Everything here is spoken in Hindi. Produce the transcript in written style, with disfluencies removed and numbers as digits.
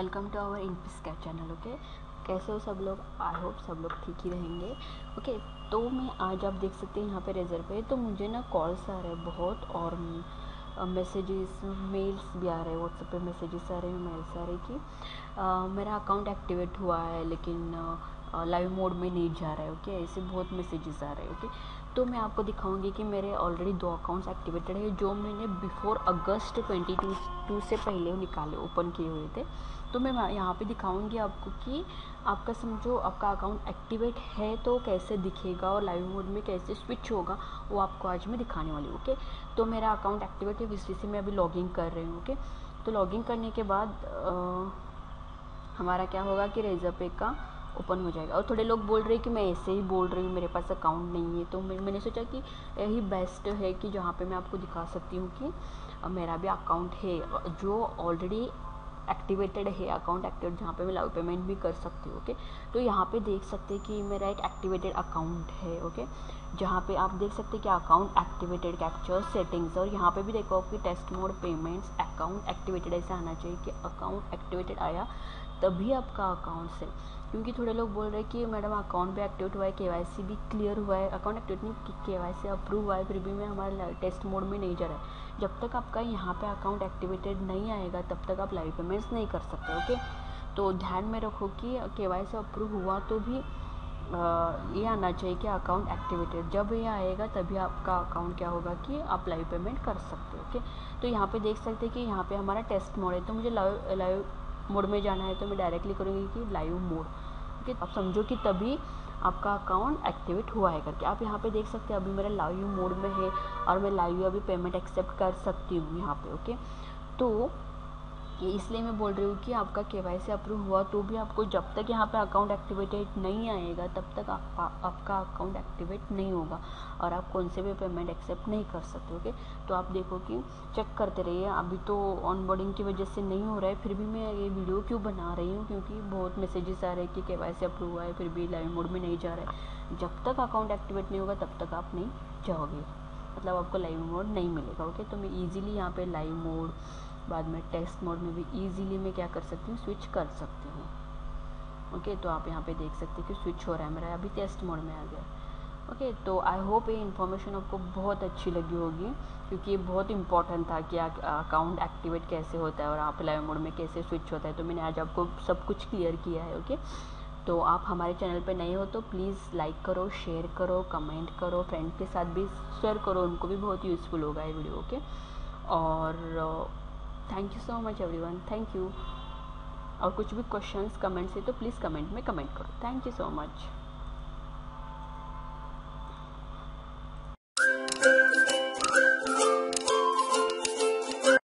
Welcome to our Infi Sky channel. Okay, कैसे हो सब लोग? आई होप सब लोग ठीक ही रहेंगे। ओके तो मैं आज आप देख सकते हैं यहाँ पे रेज़रपे तो मुझे ना कॉल्स आ रहे हैं बहुत, और मैसेजेस मेल्स भी आ रहे हैं, व्हाट्सएप पे मैसेजेस आ रहे हैं, मेल्स आ रहे हैं कि मेरा अकाउंट एक्टिवेट हुआ है लेकिन लाइव मोड में नहीं जा रहा है। ओके ऐसे बहुत मैसेजेस आ रहे हैं। ओके तो मैं आपको दिखाऊंगी कि मेरे ऑलरेडी 2 अकाउंट्स एक्टिवेटेड है जो मैंने बिफोर अगस्त 2022 से पहले निकाले, ओपन किए हुए थे। तो मैं यहाँ पे दिखाऊंगी आपको कि आपका समझो आपका अकाउंट एक्टिवेट है तो कैसे दिखेगा और लाइव मोड में कैसे स्विच होगा, वो आपको आज मैं दिखाने वाली हूँ। ओके तो मेरा अकाउंट एक्टिवेट है, इसलिए से मैं अभी लॉगिन कर रही हूँ। ओके तो लॉगिन करने के बाद हमारा क्या होगा कि रेज़रपे का ओपन हो जाएगा। और थोड़े लोग बोल रहे हैं कि मैं ऐसे ही बोल रही हूँ, मेरे पास अकाउंट नहीं है, तो मैंने सोचा कि यही बेस्ट है कि जहाँ पे मैं आपको दिखा सकती हूँ कि मेरा भी अकाउंट है जो ऑलरेडी एक्टिवेटेड है, अकाउंट एक्टिवेट, जहाँ पे मैं लाइव पेमेंट भी कर सकती हूँ। ओके तो यहाँ पे देख सकते हैं कि मेरा एक एक्टिवेटेड अकाउंट है। ओके जहाँ पे आप देख सकते हैं कि अकाउंट एक्टिवेटेड, कैप्चर, सेटिंग्स, और यहाँ पे भी देखो कि test mode, payments, account activated, ऐसा आना चाहिए कि अकाउंट एक्टिवेटेड आया तभी आपका अकाउंट से। क्योंकि थोड़े लोग बोल रहे हैं कि मैडम अकाउंट भी एक्टिवेट हुआ है, केवाईसी भी क्लियर हुआ है, अकाउंट एक्टिवेट नहीं केवाईसी अप्रूव हुआ है, फिर भी मैं हमारे टेस्ट मोड में नहीं जा रहा है। जब तक आपका यहाँ पे अकाउंट एक्टिवेटेड नहीं आएगा तब तक आप लाइव पेमेंट्स नहीं कर सकते। ओके तो ध्यान में रखो कि केवाईसी अप्रूव हुआ तो भी ये आना चाहिए कि अकाउंट एक्टिवेटेड, जब ये आएगा तभी आपका अकाउंट क्या होगा कि आप लाइव पेमेंट कर सकते हो। ओके तो यहाँ पर देख सकते हैं कि यहाँ पर हमारा टेस्ट मोड है, तो मुझे लाइव मोड में जाना है तो मैं डायरेक्टली करूँगी कि लाइव मोड। ओके आप समझो कि तभी आपका अकाउंट एक्टिवेट हुआ है करके। आप यहाँ पे देख सकते हैं अभी मेरा लाइव मोड में है और मैं लाइव अभी पेमेंट एक्सेप्ट कर सकती हूँ यहाँ पे। ओके तो ये इसलिए मैं बोल रही हूँ कि आपका केवाईसी अप्रूव हुआ तो भी आपको जब तक यहाँ पे अकाउंट एक्टिवेटेड नहीं आएगा तब तक आपका अकाउंट एक्टिवेट नहीं होगा और आप कौन से भी पेमेंट एक्सेप्ट नहीं कर सकते। ओके तो आप देखो कि चेक करते रहिए। अभी तो ऑनबोर्डिंग की वजह से नहीं हो रहा है, फिर भी मैं ये वीडियो क्यों बना रही हूँ क्योंकि बहुत मैसेजेस आ रहे हैं कि केवाईसी अप्रूव हुआ है फिर भी लाइव मोड में नहीं जा रहा है। जब तक अकाउंट एक्टिवेट नहीं होगा तब तक आप नहीं जाओगे, मतलब आपको लाइव मोड नहीं मिलेगा। ओके तो मैं ईजिली यहाँ पे लाइव मोड, बाद में टेस्ट मोड में भी ईजिली मैं क्या कर सकती हूँ, स्विच कर सकती हूँ। ओके तो आप यहाँ पे देख सकते हैं कि स्विच हो रहा है, मेरा अभी टेस्ट मोड में आ गया। ओके तो आई होप ये इन्फॉर्मेशन आपको बहुत अच्छी लगी होगी क्योंकि ये बहुत इंपॉर्टेंट था कि अकाउंट एक्टिवेट कैसे होता है और आप लाइव मोड में कैसे स्विच होता है। तो मैंने आज आपको सब कुछ क्लियर किया है। ओके तो आप हमारे चैनल पे नए हो तो प्लीज़ लाइक करो, शेयर करो, कमेंट करो, फ्रेंड के साथ भी शेयर करो, उनको भी बहुत यूज़फुल होगा ये वीडियो। ओके और thank you so much everyone, thank you. और कुछ भी क्वेश्चंस कमेंट्स है तो प्लीज़ कमेंट में कमेंट करो। Thank you so much.